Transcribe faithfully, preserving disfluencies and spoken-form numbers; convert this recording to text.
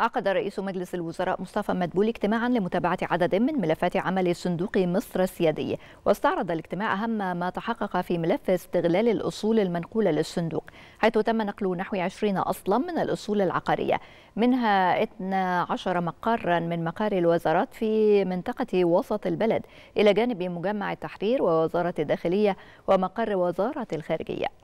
عقد رئيس مجلس الوزراء مصطفى مدبولي اجتماعا لمتابعة عدد من ملفات عمل صندوق مصر السيادي، واستعرض الاجتماع أهم ما تحقق في ملف استغلال الأصول المنقولة للصندوق، حيث تم نقل نحو عشرين أصلا من الأصول العقارية، منها اثنا عشر مقرا من مقار الوزارات في منطقة وسط البلد، إلى جانب مجمع التحرير ووزارة الداخلية ومقر وزارة الخارجية.